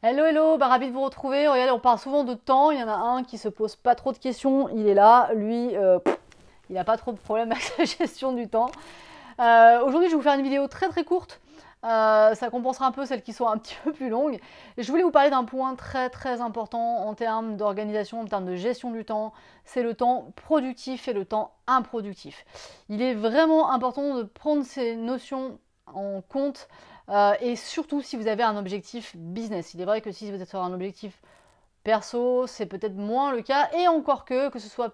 Hello, hello, bah, ravi de vous retrouver. Regardez, on parle souvent de temps. Il y en a un qui se pose pas trop de questions. Il est là. Lui, il n'a pas trop de problème avec sa gestion du temps. Aujourd'hui, je vais vous faire une vidéo très très courte. Ça compensera un peu celles qui sont un petit peu plus longues. Je voulais vous parler d'un point très très important en termes d'organisation, en termes de gestion du temps. C'est le temps productif et le temps improductif. Il est vraiment important de prendre ces notions en compte. Et surtout si vous avez un objectif business. Il est vrai que si vous êtes sur un objectif perso, c'est peut-être moins le cas. Et encore que ce soit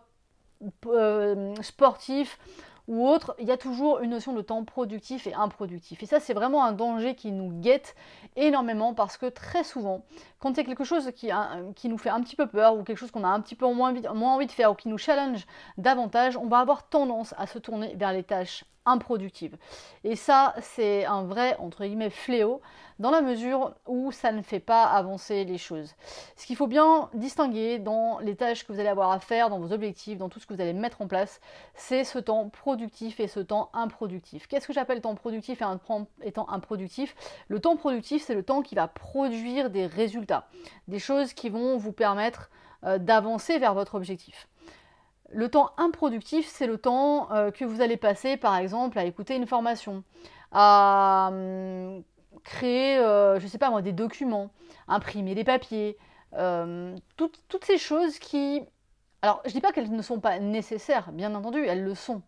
sportif ou autre, il y a toujours une notion de temps productif et improductif. Et ça, c'est vraiment un danger qui nous guette énormément parce que très souvent, quand il y a quelque chose qui nous fait un petit peu peur ou quelque chose qu'on a un petit peu moins envie de faire ou qui nous challenge davantage, on va avoir tendance à se tourner vers les tâches improductive. Et ça, c'est un vrai, entre guillemets, fléau, dans la mesure où ça ne fait pas avancer les choses. Ce qu'il faut bien distinguer dans les tâches que vous allez avoir à faire, dans vos objectifs, dans tout ce que vous allez mettre en place, c'est ce temps productif et ce temps improductif. Qu'est-ce que j'appelle temps productif et temps improductif? Le temps productif, c'est le temps qui va produire des résultats, des choses qui vont vous permettre d'avancer vers votre objectif. Le temps improductif, c'est le temps que vous allez passer, par exemple, à écouter une formation, à créer, je ne sais pas moi, des documents, imprimer des papiers, toutes ces choses qui... Alors, je ne dis pas qu'elles ne sont pas nécessaires, bien entendu, elles le sont.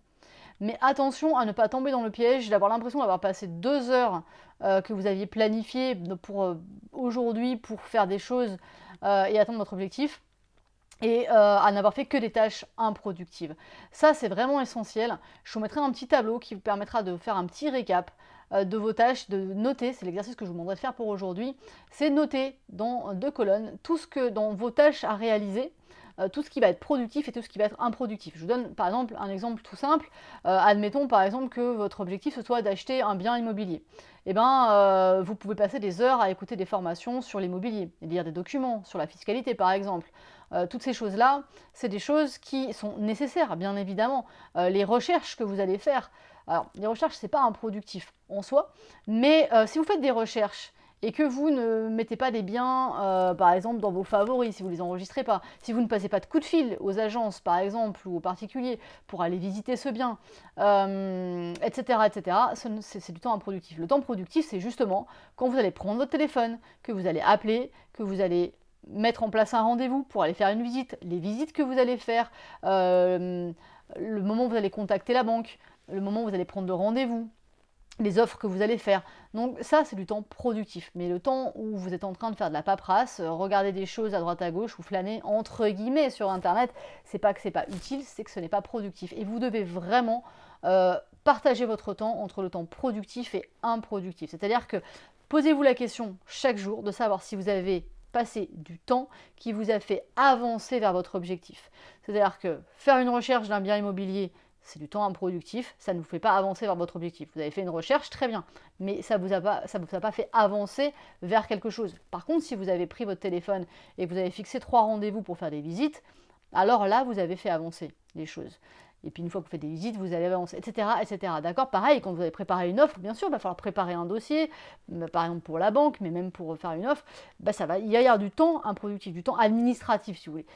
Mais attention à ne pas tomber dans le piège d'avoir l'impression d'avoir passé 2 heures que vous aviez planifiées pour aujourd'hui, pour faire des choses et atteindre votre objectif. Et à n'avoir fait que des tâches improductives. Ça, c'est vraiment essentiel. Je vous mettrai un petit tableau qui vous permettra de faire un petit récap de vos tâches, de noter, c'est l'exercice que je vous demanderai de faire pour aujourd'hui, c'est noter dans 2 colonnes tout ce que dans vos tâches à réaliser, tout ce qui va être productif et tout ce qui va être improductif. Je vous donne par exemple un exemple tout simple. Admettons par exemple que votre objectif ce soit d'acheter un bien immobilier. Eh bien, vous pouvez passer des heures à écouter des formations sur l'immobilier, lire des documents sur la fiscalité par exemple. Toutes ces choses-là, c'est des choses qui sont nécessaires, bien évidemment. Les recherches que vous allez faire, alors les recherches, c'est pas improductif en soi, mais si vous faites des recherches et que vous ne mettez pas des biens, par exemple, dans vos favoris, si vous ne les enregistrez pas, si vous ne passez pas de coup de fil aux agences, par exemple, ou aux particuliers, pour aller visiter ce bien, etc., etc., c'est du temps improductif. Le temps productif, c'est justement quand vous allez prendre votre téléphone, que vous allez appeler, que vous allez mettre en place un rendez-vous pour aller faire une visite, les visites que vous allez faire, le moment où vous allez contacter la banque, le moment où vous allez prendre le rendez-vous, les offres que vous allez faire. Donc ça, c'est du temps productif. Mais le temps où vous êtes en train de faire de la paperasse, regarder des choses à droite à gauche ou flâner entre guillemets sur Internet, c'est pas que c'est pas utile, c'est que ce n'est pas productif. Et vous devez vraiment partager votre temps entre le temps productif et improductif. C'est-à-dire que posez-vous la question chaque jour de savoir si vous avez passer du temps qui vous a fait avancer vers votre objectif. C'est-à-dire que faire une recherche d'un bien immobilier, c'est du temps improductif, ça ne vous fait pas avancer vers votre objectif. Vous avez fait une recherche, très bien, mais ça vous a pas fait avancer vers quelque chose. Par contre, si vous avez pris votre téléphone et que vous avez fixé 3 rendez-vous pour faire des visites, alors là, vous avez fait avancer les choses. Et puis une fois que vous faites des visites, vous allez avancer, etc., etc. D'accord? Pareil, quand vous allez préparer une offre, bien sûr, il va falloir préparer un dossier, par exemple pour la banque, mais même pour faire une offre, bah ça va, il va y avoir du temps improductif, du temps administratif, si vous voulez.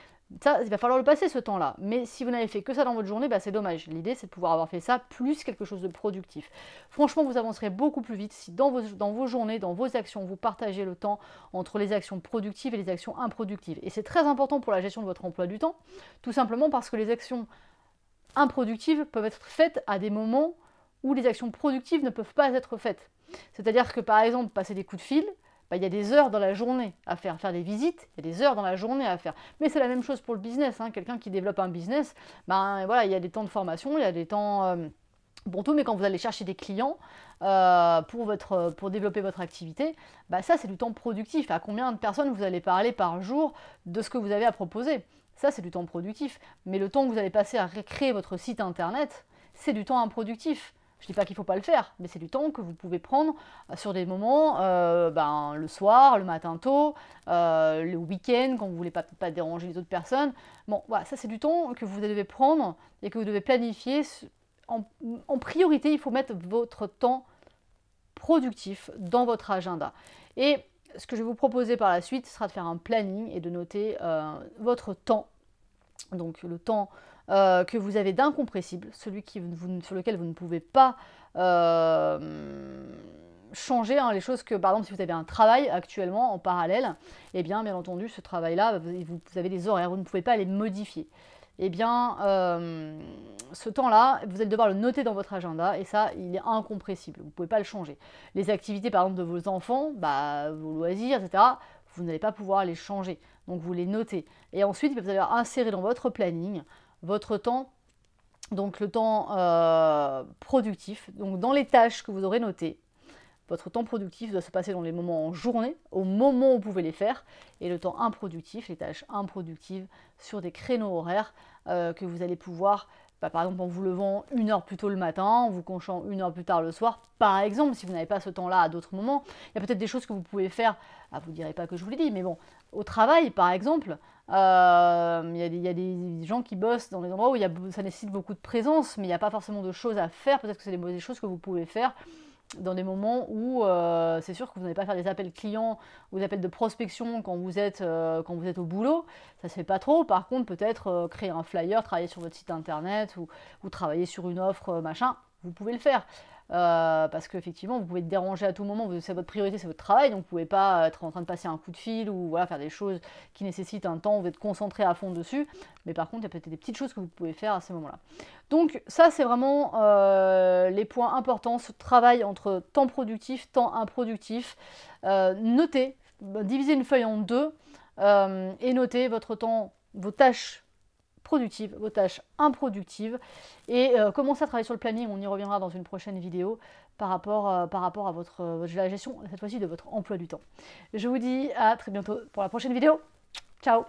Ça, il va falloir le passer, ce temps-là. Mais si vous n'avez fait que ça dans votre journée, bah, c'est dommage. L'idée, c'est de pouvoir avoir fait ça, plus quelque chose de productif. Franchement, vous avancerez beaucoup plus vite si dans vos journées, dans vos actions, vous partagez le temps entre les actions productives et les actions improductives. Et c'est très important pour la gestion de votre emploi du temps, tout simplement parce que les actions improductives peuvent être faites à des moments où les actions productives ne peuvent pas être faites. C'est-à-dire que par exemple, passer des coups de fil, bah, il y a des heures dans la journée à faire des visites, il y a des heures dans la journée à faire. Mais c'est la même chose pour le business, hein. Quelqu'un qui développe un business, bah, voilà, il y a des temps de formation, il y a des temps... Bon tout, mais quand vous allez chercher des clients pour développer votre activité, bah, ça c'est du temps productif. À combien de personnes vous allez parler par jour de ce que vous avez à proposer? Ça, c'est du temps productif. Mais le temps que vous allez passer à recréer votre site internet, c'est du temps improductif. Je ne dis pas qu'il ne faut pas le faire, mais c'est du temps que vous pouvez prendre sur des moments, ben, le soir, le matin tôt, le week-end, quand vous ne voulez pas déranger les autres personnes. Bon, voilà, ça, c'est du temps que vous devez prendre et que vous devez planifier. En priorité, il faut mettre votre temps productif dans votre agenda. Et Ce que je vais vous proposer par la suite sera de faire un planning et de noter votre temps. Donc le temps que vous avez d'incompressible, celui qui vous, sur lequel vous ne pouvez pas changer, hein, les choses que, par exemple, si vous avez un travail actuellement en parallèle, eh bien entendu, ce travail-là, vous avez des horaires, vous ne pouvez pas les modifier. Eh bien, ce temps-là, vous allez devoir le noter dans votre agenda et ça, il est incompressible, vous ne pouvez pas le changer. Les activités, par exemple, de vos enfants, bah, vos loisirs, etc., vous n'allez pas pouvoir les changer, donc vous les notez. Et ensuite, vous allez insérer dans votre planning votre temps, donc le temps productif, donc dans les tâches que vous aurez notées. Votre temps productif doit se passer dans les moments en journée, au moment où vous pouvez les faire, et le temps improductif, les tâches improductives, sur des créneaux horaires que vous allez pouvoir, bah, par exemple en vous levant 1 heure plus tôt le matin, en vous couchant 1 heure plus tard le soir, par exemple, si vous n'avez pas ce temps-là à d'autres moments. Il y a peut-être des choses que vous pouvez faire, ah, vous ne direz pas que je vous l'ai dit, mais bon, au travail par exemple, il y a des gens qui bossent dans les endroits où ça nécessite beaucoup de présence, mais il n'y a pas forcément de choses à faire, peut-être que c'est des choses que vous pouvez faire dans des moments où c'est sûr que vous n'allez pas faire des appels clients ou des appels de prospection quand vous êtes au boulot, ça se fait pas trop. Par contre, peut-être créer un flyer, travailler sur votre site internet ou travailler sur une offre, machin, vous pouvez le faire. Parce qu'effectivement, vous pouvez être dérangé à tout moment, c'est votre priorité, c'est votre travail, donc vous ne pouvez pas être en train de passer un coup de fil ou voilà, faire des choses qui nécessitent un temps, vous êtes concentré à fond dessus, mais par contre, il y a peut-être des petites choses que vous pouvez faire à ces moments-là. Donc ça, c'est vraiment les points importants, ce travail entre temps productif, temps improductif, notez, divisez une feuille en deux et notez votre temps, vos tâches productives, vos tâches improductives et commencez à travailler sur le planning, on y reviendra dans une prochaine vidéo par rapport à la gestion, cette fois-ci, de votre emploi du temps. Je vous dis à très bientôt pour la prochaine vidéo. Ciao!